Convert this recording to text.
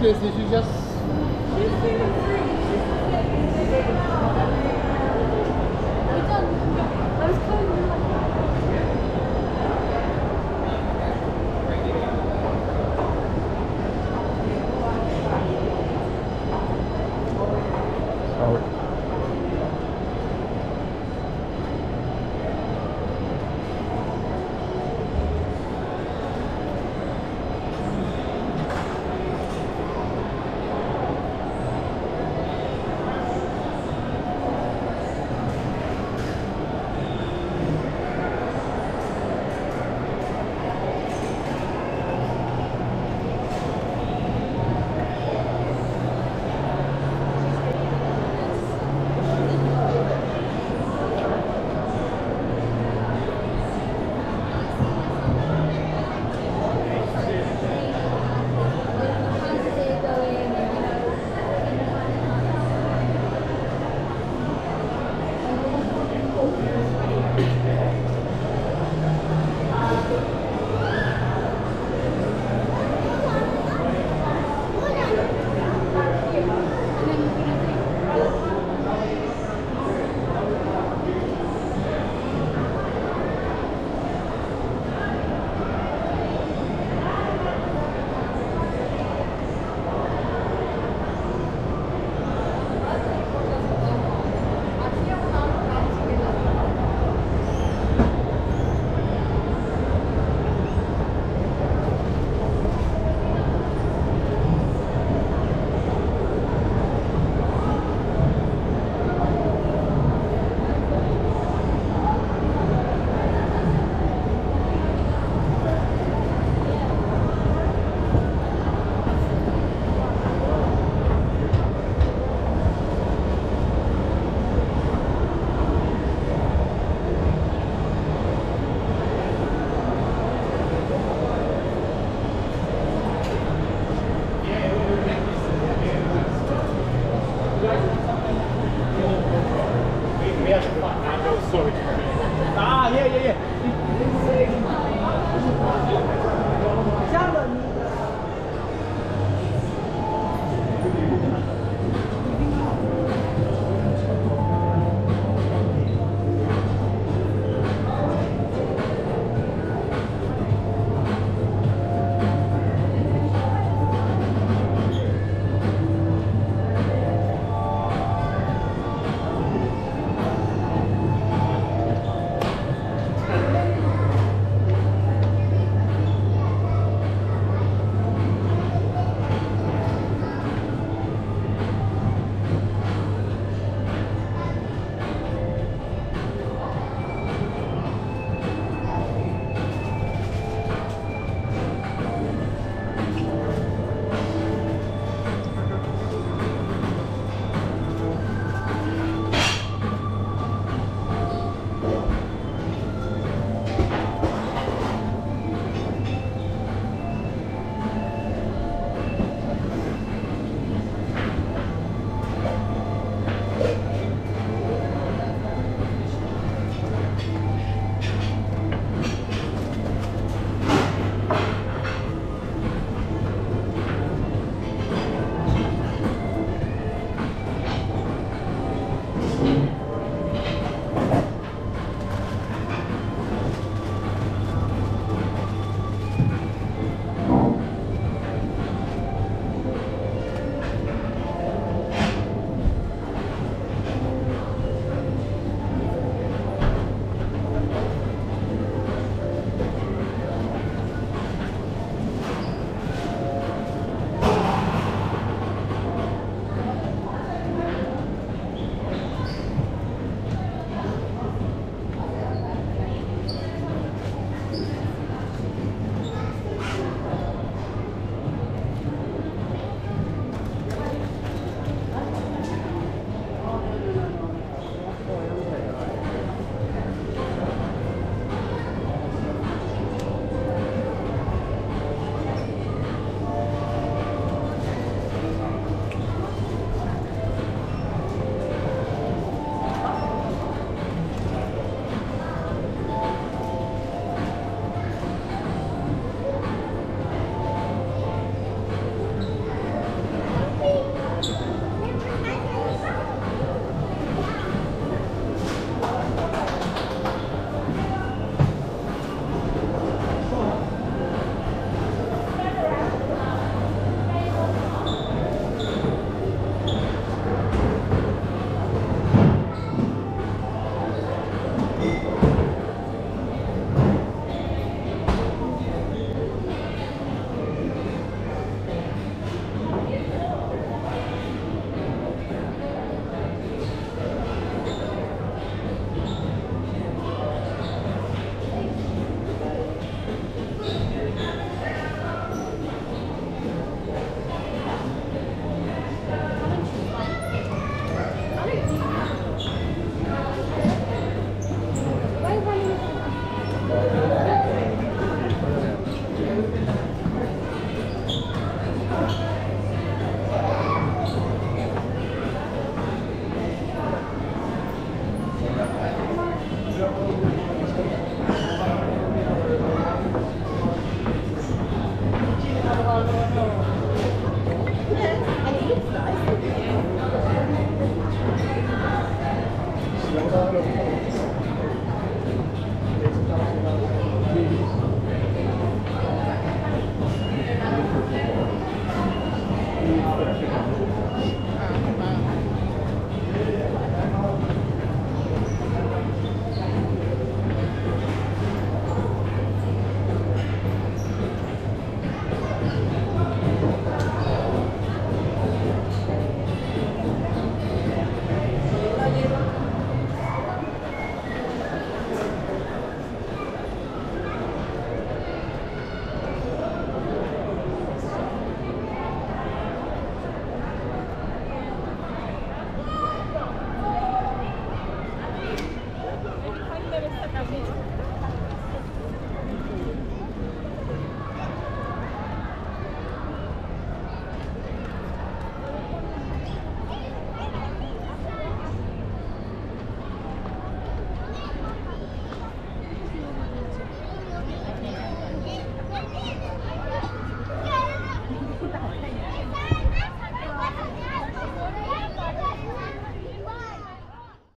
place, you should just...